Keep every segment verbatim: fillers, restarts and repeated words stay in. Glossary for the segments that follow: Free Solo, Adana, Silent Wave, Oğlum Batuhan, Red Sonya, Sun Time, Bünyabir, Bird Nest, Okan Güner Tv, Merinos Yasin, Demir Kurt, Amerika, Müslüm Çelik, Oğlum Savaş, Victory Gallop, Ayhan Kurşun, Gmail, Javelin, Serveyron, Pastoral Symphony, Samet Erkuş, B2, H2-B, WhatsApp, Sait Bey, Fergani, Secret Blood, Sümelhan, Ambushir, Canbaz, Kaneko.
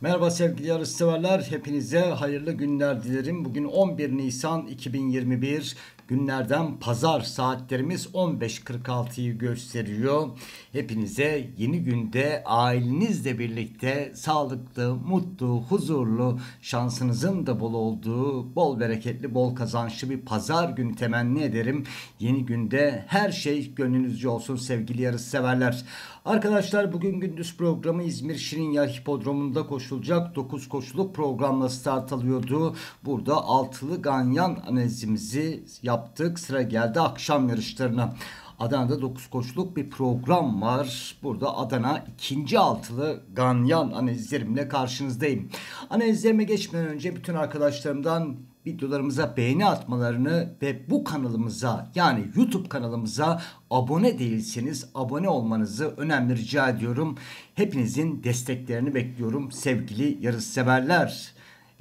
Merhaba sevgili yarışseverler, hepinize hayırlı günler dilerim. Bugün on bir Nisan iki bin yirmi bir günlerden pazar, saatlerimiz on beş kırk altıyı gösteriyor. Hepinize yeni günde ailenizle birlikte sağlıklı, mutlu, huzurlu, şansınızın da bol olduğu, bol bereketli, bol kazançlı bir pazar günü temenni ederim. Yeni günde her şey gönlünüzce olsun sevgili yarışseverler. Arkadaşlar bugün gündüz programı İzmir Şirinyer Hipodromu'nda koşulacak dokuz koşuluk programla start alıyordu. Burada altılı ganyan analizimizi yaptık. Sıra geldi akşam yarışlarına. Adana'da dokuz koşuluk bir program var. Burada Adana ikinci altılı ganyan analizlerimle karşınızdayım. Analizlerime geçmeden önce bütün arkadaşlarımdan videolarımıza beğeni atmalarını ve bu kanalımıza, yani YouTube kanalımıza abone değilseniz abone olmanızı önemli rica ediyorum. Hepinizin desteklerini bekliyorum sevgili yarışseverler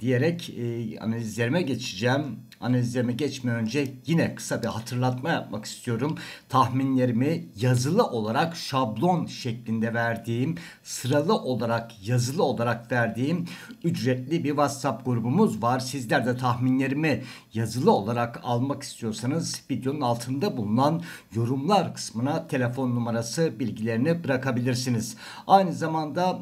diyerek e, analizlerime geçeceğim. Analizlerime geçmeden önce yine kısa bir hatırlatma yapmak istiyorum. Tahminlerimi yazılı olarak şablon şeklinde verdiğim, sıralı olarak yazılı olarak verdiğim ücretli bir WhatsApp grubumuz var. Sizler de tahminlerimi yazılı olarak almak istiyorsanız videonun altında bulunan yorumlar kısmına telefon numarası bilgilerini bırakabilirsiniz. Aynı zamanda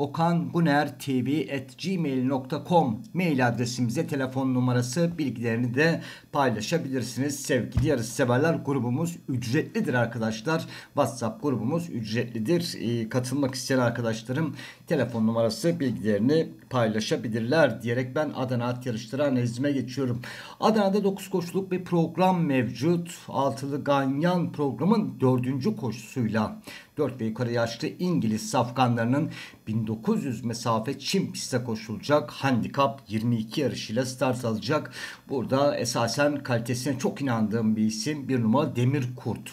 okan guner tv at gmail nokta com mail adresimize telefon numarası bilgilerini de paylaşabilirsiniz. Sevgili yarışseverler, grubumuz ücretlidir arkadaşlar. WhatsApp grubumuz ücretlidir. Ee, katılmak isteyen arkadaşlarım telefon numarası bilgilerini paylaşabilirler diyerek ben Adana at yarışları analizime geçiyorum. Adana'da dokuz koşuluk bir program mevcut. Altılı ganyan programın dördüncü koşusuyla dört ve yukarı yaşlı İngiliz safkanlarının bin dokuz yüz mesafe çim pistte koşulacak handikap yirmi iki yarışıyla start alacak. Burada esasen kalitesine çok inandığım bir isim bir numara Demir Kurt.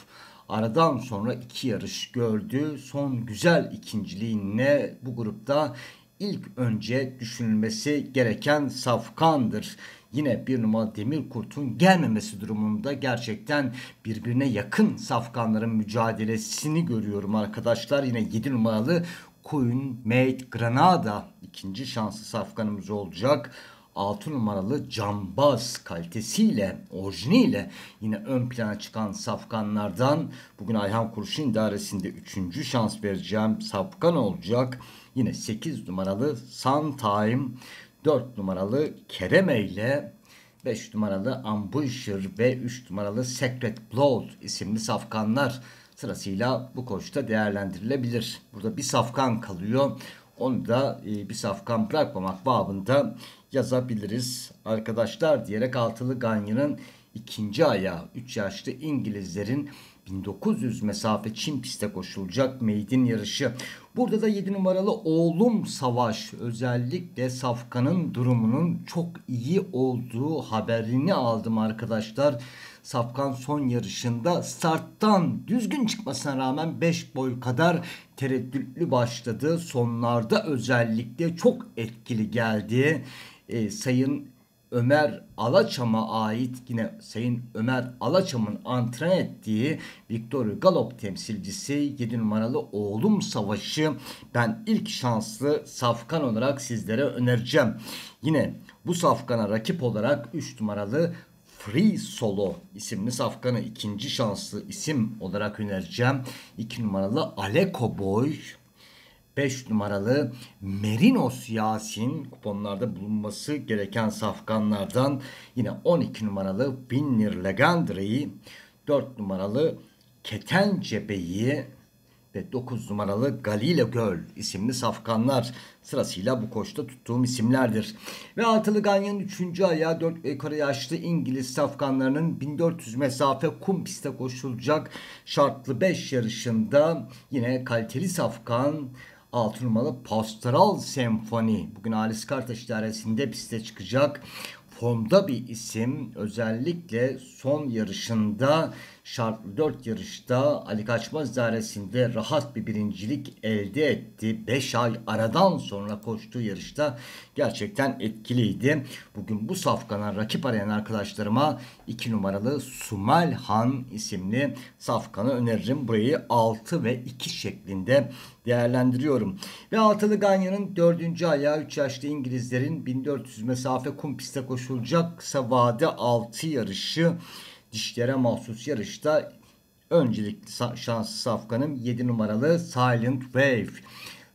Aradan sonra iki yarış gördü. Son güzel ikinciliğinle bu grupta ilk önce düşünülmesi gereken safkandır. Yine bir numara Demir Kurt'un gelmemesi durumunda gerçekten birbirine yakın safkanların mücadelesini görüyorum arkadaşlar. Yine yedi numaralı Queen Mate Granada ikinci şanslı safkanımız olacak. altı numaralı Canbaz kalitesiyle, orijiniyle yine ön plana çıkan safkanlardan bugün Ayhan Kurşun idaresinde üçüncü şans vereceğim safkan olacak. Yine sekiz numaralı Sun Time, dört numaralı Kerem ile beş numaralı Ambushir ve üç numaralı Secret Blood isimli safkanlar sırasıyla bu koşuda değerlendirilebilir. Burada bir safkan kalıyor. Onu da bir safkan bırakmamak babında yazabiliriz arkadaşlar diyerek altılı ganyanın ikinci ayağı üç yaşlı İngilizlerin bin dokuz yüz mesafe çim pistte koşulacak maiden yarışı. Burada da yedi numaralı Oğlum Savaş özellikle safkanın durumunun çok iyi olduğu haberini aldım arkadaşlar. Safkan son yarışında starttan düzgün çıkmasına rağmen beş boy kadar tereddütlü başladı. Sonlarda özellikle çok etkili geldi. E, Sayın Ömer Alaçam'a ait yine Sayın Ömer Alaçam'ın antren ettiği Victory Gallop temsilcisi yedi numaralı Oğlum Savaş'ı ben ilk şanslı safkan olarak sizlere önereceğim. Yine bu safkana rakip olarak üç numaralı Free Solo isimli safkanı ikinci şanslı isim olarak önereceğim. iki numaralı Aleko Boy, beş numaralı Merinos Yasin kuponlarda bulunması gereken safkanlardan. Yine on iki numaralı Winner Legendry'yi, dört numaralı Ketence Bey'i ve dokuz numaralı Galile Göl isimli safkanlar sırasıyla bu koşta tuttuğum isimlerdir. Ve altılı ganyanın üçüncü ayağı dört ve yukarı yaşlı İngiliz safkanlarının bin dört yüz mesafe kum pistte koşulacak şartlı beş yarışında yine kaliteli safkan altı numaralı Pastoral Symphony bugün Aliskar Taş idaresinde piste çıkacak. Formda bir isim özellikle son yarışında Şartlı dört yarışta Ali Kaçmaz idaresinde rahat bir birincilik elde etti. beş ay aradan sonra koştuğu yarışta gerçekten etkiliydi. Bugün bu safkadan rakip arayan arkadaşlarıma iki numaralı Sümelhan isimli safkanı öneririm. Burayı altı ve iki şeklinde değerlendiriyorum. Ve altılı Ganya'nın dördüncü ayağı üç yaşlı İngilizlerin bin dört yüz mesafe kum pistte koşulacak kısa vade altı yarışı. Dişlere mahsus yarışta öncelikli şanslı safkanım yedi numaralı Silent Wave.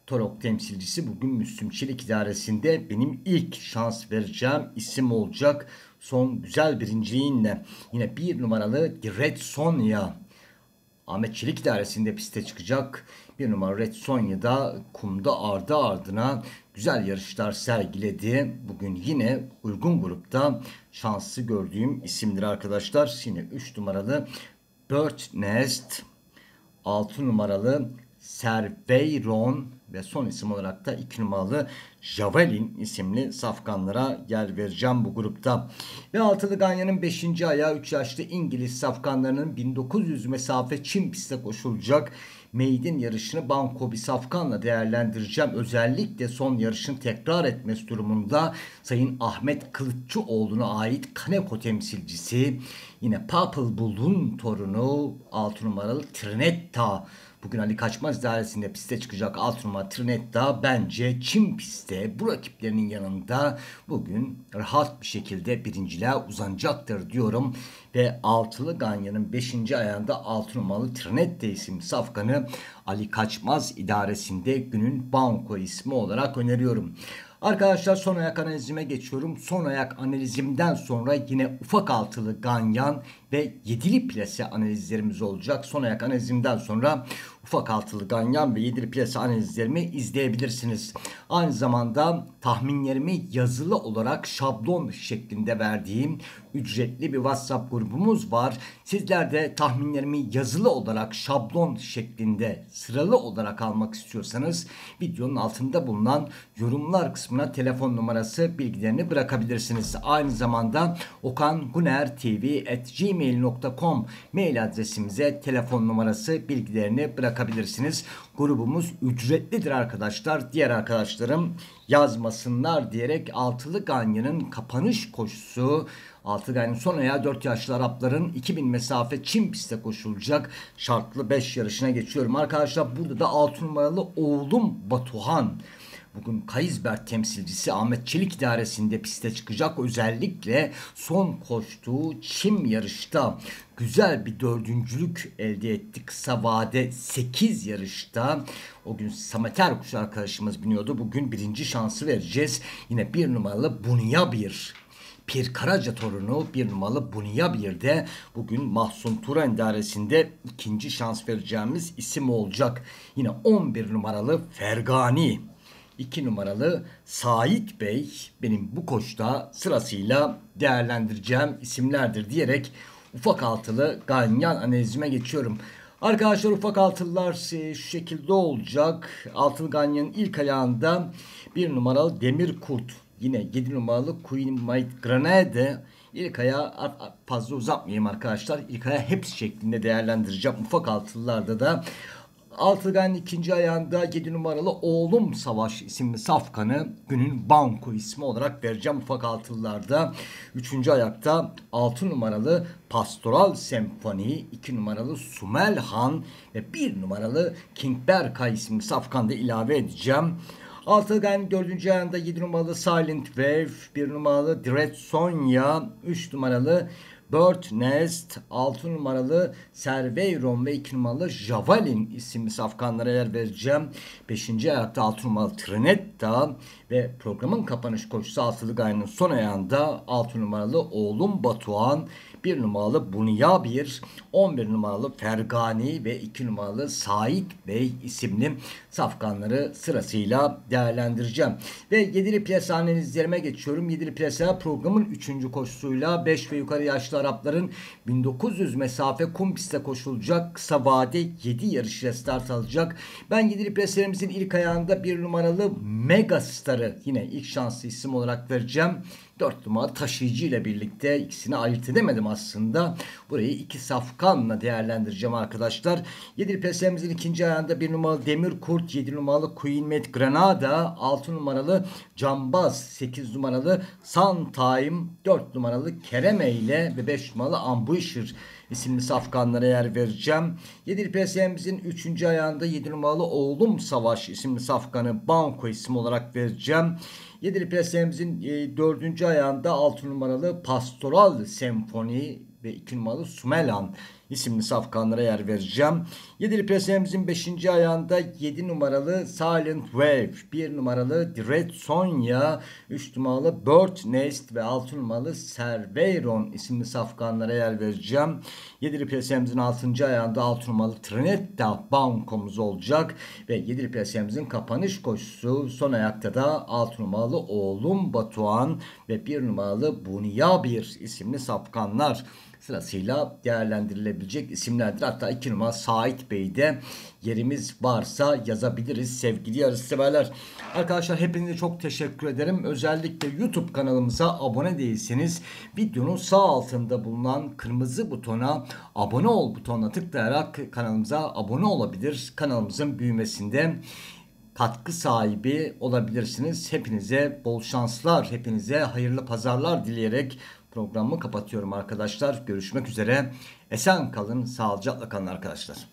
Torok temsilcisi bugün Müslüm Çelik idaresinde benim ilk şans vereceğim isim olacak. Son güzel birinciliğinle yine bir numaralı Red Sonya. Ahmet Çelik idaresinde piste çıkacak. Bir numara Red Sonya'da kumda ardı ardına güzel yarışlar sergiledi. Bugün yine uygun grupta şanslı gördüğüm isimdir arkadaşlar. Yine üç numaralı Bird Nest, altı numaralı Serveyron ve son isim olarak da iki numaralı Javelin isimli safkanlara yer vereceğim bu grupta. Ve altılı Ganya'nın beşinci ayağı üç yaşlı İngiliz safkanlarının bin dokuz yüz mesafe çim pistte koşulacak maiden yarışını banko bir safkanla değerlendireceğim. Özellikle son yarışın tekrar etmesi durumunda Sayın Ahmet Kılıççıoğlu'na ait Kaneko temsilcisi yine Papal Bull'un torunu altı numaralı Trinetta. Bugün Ali Kaçmaz dairesinde piste çıkacak altı numaralı Trinetta bence çim pistte bu rakiplerinin yanında bugün rahat bir şekilde birinciliğe uzanacaktır diyorum. Ve altılı Ganya'nın beşinci ayağında altı numaralı Trinetta isimli safkanı Ali Kaçmaz idaresinde günün banko ismi olarak öneriyorum. Arkadaşlar son ayak analizime geçiyorum. Son ayak analizimden sonra yine ufak altılı ganyan ve yedili plase analizlerimiz olacak. Son ayak analizimden sonra ufak altılı ganyan ve yedili plase analizlerimi izleyebilirsiniz. Aynı zamanda tahminlerimi yazılı olarak şablon şeklinde verdiğim ücretli bir WhatsApp grubumuz var. Sizler de tahminlerimi yazılı olarak şablon şeklinde sıralı olarak almak istiyorsanız videonun altında bulunan yorumlar kısmına telefon numarası bilgilerini bırakabilirsiniz. Aynı zamanda okan guner tv at gmail nokta com mail adresimize telefon numarası bilgilerini bırakabilirsiniz. Grubumuz ücretlidir arkadaşlar. Diğer arkadaşlarım yazmasınlar diyerek altılı Ganya'nın kapanış koşusu altılı Ganya'nın son ayağı dört yaşlı Arapların iki bin mesafe çim pistte koşulacak şartlı beş yarışına geçiyorum. Arkadaşlar burada da altı numaralı Oğlum Batuhan. Bugün Kayızberk temsilcisi Ahmet Çelik idaresinde piste çıkacak. Özellikle son koştuğu çim yarışta güzel bir dördüncülük elde etti. Kısa vade sekiz yarışta o gün Samet Erkuş arkadaşımız biniyordu. Bugün birinci şansı vereceğiz. Yine bir numaralı Bünyabir. Pir Karaca torunu bir numaralı Bünyabir'de bugün Mahsun Turan idaresinde ikinci şans vereceğimiz isim olacak. Yine on bir numaralı Fergani. iki numaralı Sait Bey benim bu koşta sırasıyla değerlendireceğim isimlerdir diyerek ufak altılı ganyan analizime geçiyorum. Arkadaşlar ufak altılılar şu şekilde olacak. Altılı ganyanın ilk ayağında bir numaralı Demir Kurt. Yine yedi numaralı Queen Mate Granada. İlk ayağı fazla uzatmayayım arkadaşlar. İlk ayağı hepsi şeklinde değerlendireceğim. Ufak altılılarda da altılı Ganya'nın ikinci ayağında yedi numaralı Oğlum Savaş isimli safkanı günün banko ismi olarak vereceğim ufak altılılarda. Üçüncü ayakta altı numaralı Pastoral Symphony, iki numaralı Sümelhan ve bir numaralı King Berkay isimli safkanı da ilave edeceğim. altılı Ganya'nın dördüncü ayağında yedi numaralı Silent Wave, bir numaralı Red Sonya, üç numaralı Bird Nest, altı numaralı Serveyron ve iki numaralı Javelin isimli safkanlara yer vereceğim. beşinci ayakta altı numaralı Trinetta ve programın kapanış koşusu altılı Ganya'nın son ayağında altı numaralı Oğlum Batuhan, bir numaralı Bünyabir, on bir numaralı Fergani ve iki numaralı Sait Bey isimli safkanları sırasıyla değerlendireceğim. Ve yedili plase analizlerime geçiyorum. yedili plase programın üçüncü koşusuyla beş ve yukarı yaşlı Arapların bin dokuz yüz mesafe kum pistte koşulacak kısa vade yedi yarışıyla start alacak. Ben yedili plase'lerimizin ilk ayağında bir numaralı Mega Star'ı yine ilk şanslı isim olarak vereceğim. dört numaralı taşıyıcı ile birlikte ikisini ayırt edemedim aslında. Burayı iki safkanla değerlendireceğim arkadaşlar. yedili P S M'imizin ikinci ayağında bir numaralı Demir Kurt, yedi numaralı Queen Mate Granada, altı numaralı Canbaz, sekiz numaralı Sun Time, dört numaralı Kerem ile ve beş numaralı Ambushir isimli safkanlara yer vereceğim. yedili P S M'imizin üçüncü ayağında yedi numaralı Oğlum Savaş isimli safkanı Banko isim olarak vereceğim. yedili P S M'imizin dördüncü ayağında altı numaralı Pastoral Symphony ve iki numaralı Sümelhan isimli safkanlara yer vereceğim. yedili P S M'imizin beşinci ayağında yedi numaralı Silent Wave, bir numaralı Red Sonya, üç numaralı Bird Nest ve altı numaralı Serveyron isimli safkanlara yer vereceğim. yedili P S M'imizin altıncı ayağında altı numaralı Trinetta bankomuz olacak ve yedili P S M'imizin kapanış koşusu son ayakta da altı numaralı Oğlum Batuhan ve bir numaralı Bünyabir isimli safkanlar sırasıyla değerlendirilebilecek isimlerdir. Hatta iki numara Sait Bey'de yerimiz varsa yazabiliriz sevgili yarışseverler. Arkadaşlar hepinize çok teşekkür ederim. Özellikle YouTube kanalımıza abone değilseniz videonun sağ altında bulunan kırmızı butona abone ol butonuna tıklayarak kanalımıza abone olabilir. Kanalımızın büyümesinde katkı sahibi olabilirsiniz. Hepinize bol şanslar, hepinize hayırlı pazarlar dileyerek programı kapatıyorum arkadaşlar. Görüşmek üzere. Esen kalın, sağlıcakla kalın arkadaşlar.